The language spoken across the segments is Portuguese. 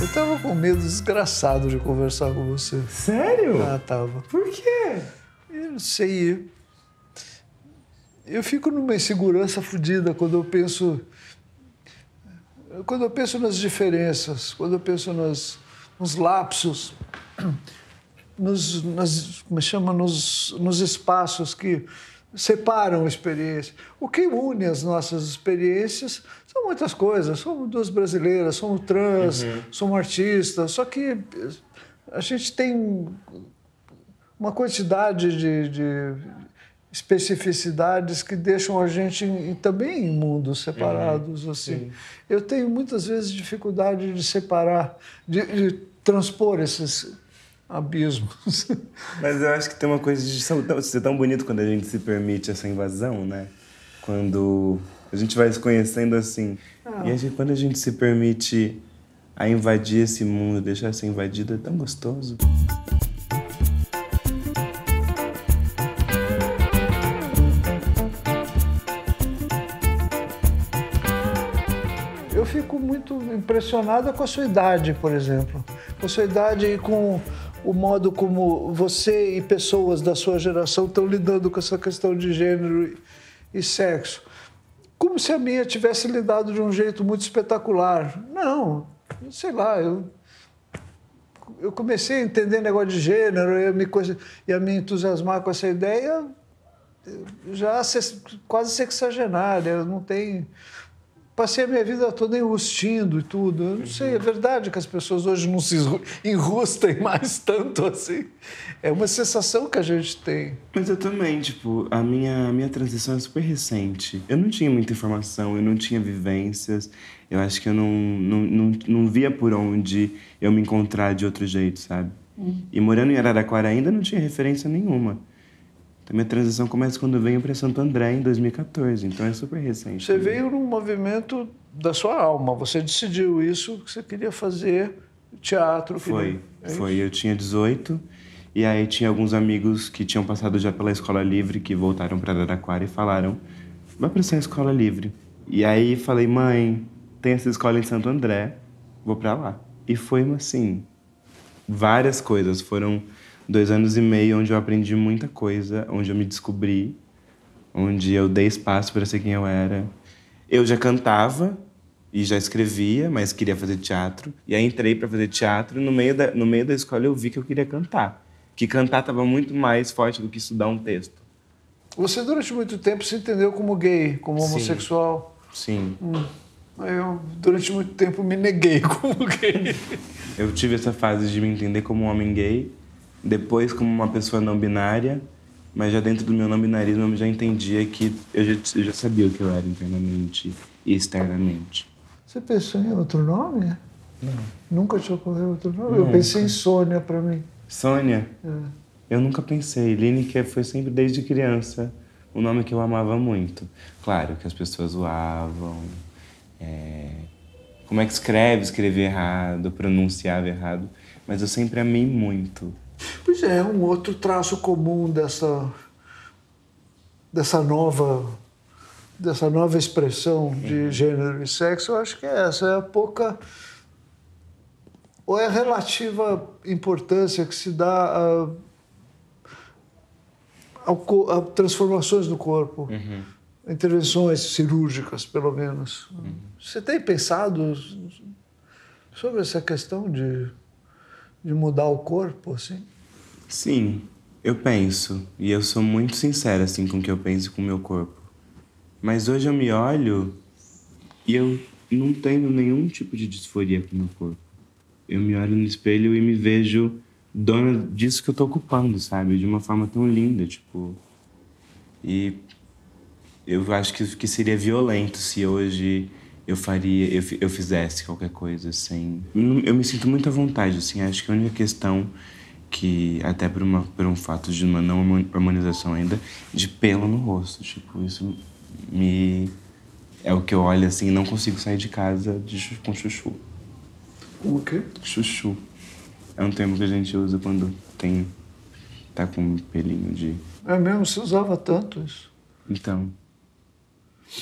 Eu tava com medo desgraçado de conversar com você. Sério? Ah, tava. Por quê? Eu não sei. Eu fico numa insegurança fodida quando eu penso... Quando eu penso nas diferenças, quando eu penso nos lapsos, nos espaços que separam experiências. O que une as nossas experiências são muitas coisas. Somos duas brasileiras, somos trans, somos artistas. Só que a gente tem uma quantidade de especificidades que deixam a gente também em mundos separados. Assim. Sim. Eu tenho muitas vezes dificuldade de separar, de transpor esses abismos. Mas eu acho que tem uma coisa de ser tão bonito quando a gente se permite essa invasão, né? Quando a gente vai se conhecendo assim. E acho que quando a gente se permite a invadir esse mundo, deixar ser invadido, é tão gostoso. Eu fico muito impressionada com a sua idade, por exemplo. Com a sua idade e com o modo como você e pessoas da sua geração estão lidando com essa questão de gênero e sexo. Como se a minha tivesse lidado de um jeito muito espetacular. Não, sei lá, eu comecei a entender negócio de gênero e a me entusiasmar com essa ideia já quase sexagenária, não tem... Passei a minha vida toda enrustindo e tudo. Eu não sei, é verdade que as pessoas hoje não se enrustem mais tanto assim. É uma sensação que a gente tem. Mas eu também, tipo, a minha transição é super recente. Eu não tinha muita informação, eu não tinha vivências. Eu acho que eu não via por onde eu me encontrar de outro jeito, sabe? E morando em Araraquara ainda não tinha referência nenhuma. A minha transição começa quando eu venho para Santo André, em 2014, então é super recente. Você veio num movimento da sua alma, você decidiu isso, que você queria fazer teatro. Foi. Eu tinha 18, e aí tinha alguns amigos que tinham passado já pela Escola Livre, que voltaram para Araraquara e falaram, vai para essa Escola Livre. E aí falei, mãe, tem essa escola em Santo André, vou para lá. E foi, assim, várias coisas, foram... 2 anos e meio onde eu aprendi muita coisa, onde eu me descobri, onde eu dei espaço para ser quem eu era. Eu já cantava e já escrevia, mas queria fazer teatro. E aí entrei para fazer teatro e no meio da escola eu vi que eu queria cantar. Que cantar estava muito mais forte do que estudar um texto. Você durante muito tempo se entendeu como gay, como homossexual? Sim. Eu, durante muito tempo, me neguei como gay. Eu tive essa fase de me entender como um homem gay, depois como uma pessoa não binária, mas já dentro do meu não binarismo eu já entendia que eu já sabia o que eu era internamente e externamente. Você pensou em outro nome? Não. Nunca te ocorreu outro nome? Não. Eu pensei em Sônia pra mim. Sônia? É. Eu nunca pensei. Liniker foi sempre, desde criança, um nome que eu amava muito. Claro que as pessoas zoavam. Como é que escreve? Escrever errado, pronunciava errado. Mas eu sempre amei muito. Pois é, um outro traço comum dessa nova expressão de gênero e sexo, eu acho que é essa, é a pouca ou é a relativa importância que se dá a transformações do corpo, intervenções cirúrgicas, pelo menos. Você tem pensado sobre essa questão de mudar o corpo, assim? Sim, eu penso. E eu sou muito sincera, assim, com o que eu penso e com o meu corpo. Mas hoje eu me olho e eu não tenho nenhum tipo de disforia com o meu corpo. Eu me olho no espelho e me vejo dona disso que eu tô ocupando, sabe? De uma forma tão linda, tipo... E eu acho que seria violento se hoje... eu fizesse qualquer coisa sem... Eu me sinto muito à vontade, assim. Acho que a única questão que, até por um fato de uma não harmonização ainda, de pelo no rosto, tipo, isso me... É o que eu olho, assim, não consigo sair de casa com chuchu. O quê? Chuchu. É um termo que a gente usa quando tá com um pelinho de... É mesmo? Você usava tanto isso? Então.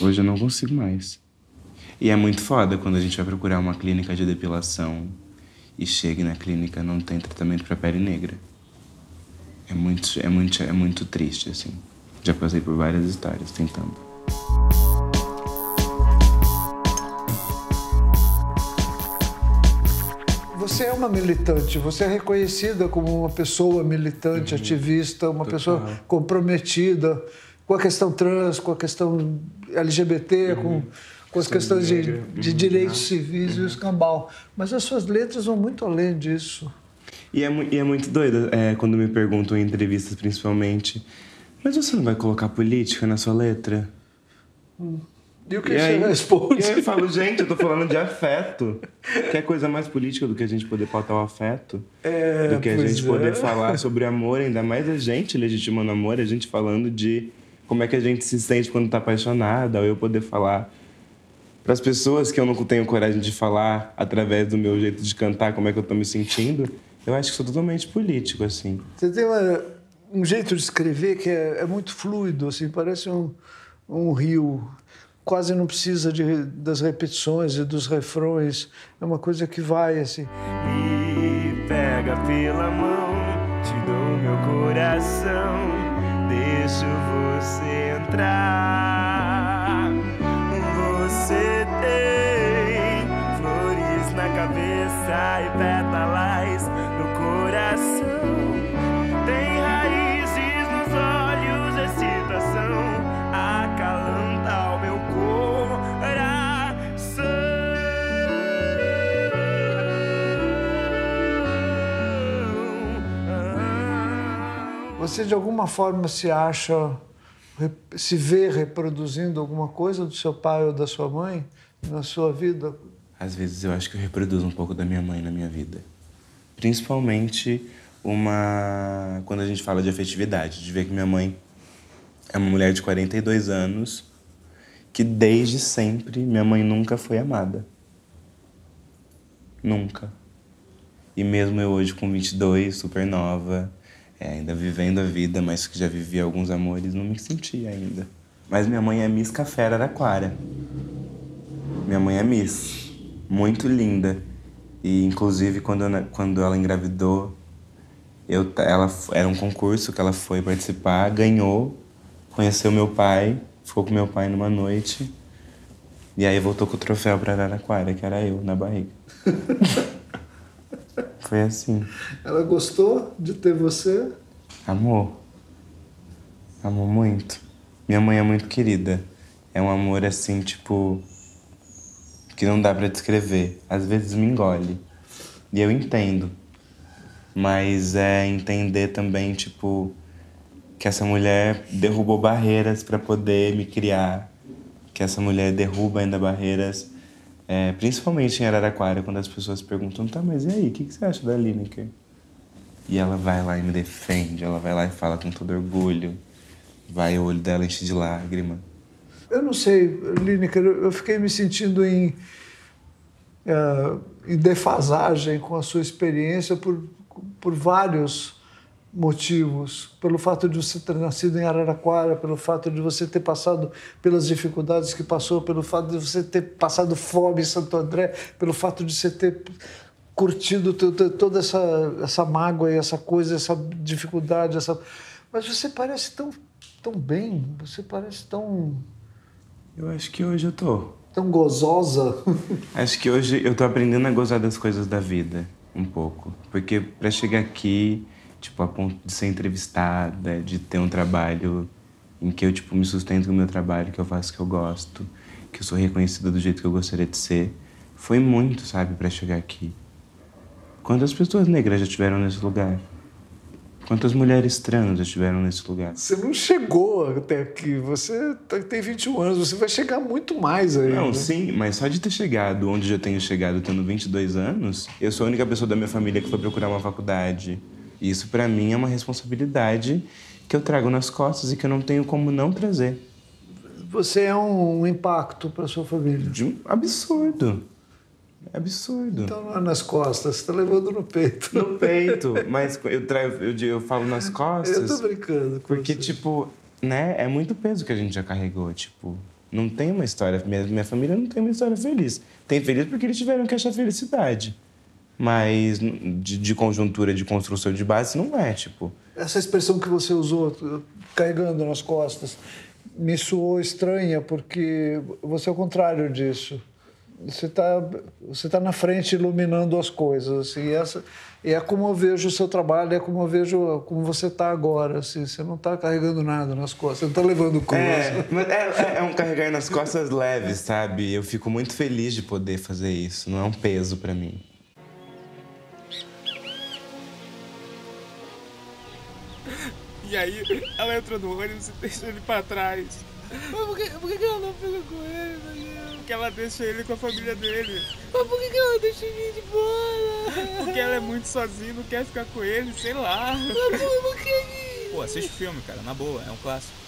Hoje eu não consigo mais. E é muito foda quando a gente vai procurar uma clínica de depilação e chegue na clínica, não tem tratamento para pele negra. É muito triste, assim. Já passei por várias histórias tentando. Você é uma militante, você é reconhecida como uma pessoa militante, ativista, uma pessoa comprometida com a questão trans, com a questão LGBT, com as questões de direitos civis e o escambau. Mas as suas letras vão muito além disso. E é muito doido quando me perguntam em entrevistas, principalmente, mas você não vai colocar política na sua letra? E o que você responde? E aí eu falo, gente, eu tô falando de afeto. Que é coisa mais política do que a gente poder pautar o afeto. Do que a gente poder falar sobre amor, ainda mais a gente legitimando amor, a gente falando de como é que a gente se sente quando tá apaixonada, ou eu poder falar pras pessoas que eu não tenho coragem de falar através do meu jeito de cantar, como é que eu tô me sentindo. Eu acho que sou totalmente político, assim. Você tem um jeito de escrever que é muito fluido, assim, parece um rio. Quase não precisa das repetições e dos refrões. É uma coisa que vai, assim. Me pega pela mão, te dou meu coração, deixo você entrar. Você tem flores na cabeça e pétalas no coração. Você, de alguma forma, se acha, se vê reproduzindo alguma coisa do seu pai ou da sua mãe na sua vida? Às vezes eu acho que eu reproduzo um pouco da minha mãe na minha vida. Principalmente quando a gente fala de afetividade, de ver que minha mãe é uma mulher de 42 anos, que desde sempre minha mãe nunca foi amada. Nunca. E mesmo eu hoje com 22, super nova, ainda vivendo a vida, mas que já vivi alguns amores, não me sentia ainda. Mas minha mãe é Miss Café Araraquara. Minha mãe é Miss. Muito linda. E, inclusive, quando ela engravidou, era um concurso que ela foi participar, ganhou, conheceu meu pai, ficou com meu pai numa noite, e aí voltou com o troféu para Araraquara, que era eu, na barriga. Foi assim. Ela gostou de ter você? Amou. Amou muito. Minha mãe é muito querida. É um amor assim, tipo, que não dá pra descrever. Às vezes me engole. E eu entendo. Mas é entender também, tipo, que essa mulher derrubou barreiras pra poder me criar. Que essa mulher derruba ainda barreiras. Principalmente em Araraquara, quando as pessoas perguntam, tá, mas e aí, o que você acha da Liniker? E ela vai lá e me defende, ela vai lá e fala com todo orgulho, o olho dela enche de lágrima. Eu não sei, Liniker, eu fiquei me sentindo em defasagem com a sua experiência por vários motivos, pelo fato de você ter nascido em Araraquara, pelo fato de você ter passado pelas dificuldades que passou, pelo fato de você ter passado fome em Santo André, pelo fato de você ter curtido toda essa mágoa e essa coisa, essa dificuldade, mas você parece tão bem, você parece tão... Eu acho que hoje eu tô... Tão gozosa. Acho que hoje eu tô aprendendo a gozar das coisas da vida, um pouco. Porque pra chegar aqui, tipo, a ponto de ser entrevistada, de ter um trabalho em que eu, tipo, me sustento com o meu trabalho, que eu faço o que eu gosto, que eu sou reconhecida do jeito que eu gostaria de ser. Foi muito, sabe, pra chegar aqui. Quantas pessoas negras já estiveram nesse lugar? Quantas mulheres trans já estiveram nesse lugar? Você não chegou até aqui, você tem 21 anos, você vai chegar muito mais aí. Não, né? Sim, mas só de ter chegado onde eu tenho chegado, tendo 22 anos, eu sou a única pessoa da minha família que foi procurar uma faculdade. Isso, pra mim, é uma responsabilidade que eu trago nas costas e que eu não tenho como não trazer. Você é um impacto pra sua família? De um absurdo. É absurdo. Então não é nas costas, você tá levando no peito. No peito. Mas eu falo nas costas... Eu tô brincando com porque, você. Tipo, né, é muito peso que a gente já carregou, tipo... Não tem uma história... Minha família não tem uma história feliz. Tem feliz porque eles tiveram que achar felicidade. Mas de conjuntura, de construção de base, não é, tipo... Essa expressão que você usou, carregando nas costas, me soou estranha, porque você é o contrário disso. Você tá na frente iluminando as coisas, assim, e é como eu vejo o seu trabalho, é como eu vejo como você tá agora, assim, você não tá carregando nada nas costas, você não tá levando coisa. É um carregar nas costas leve, sabe? Eu fico muito feliz de poder fazer isso, não é um peso pra mim. E aí, ela entrou no ônibus e deixou ele pra trás. Mas por que ela não pegou com ele, Daniel? Porque ela deixa ele com a família dele. Mas por que ela deixa ele de bola? Porque ela é muito sozinha, não quer ficar com ele, sei lá. Mas por que? Pô, assiste o filme, cara, na boa, é um clássico.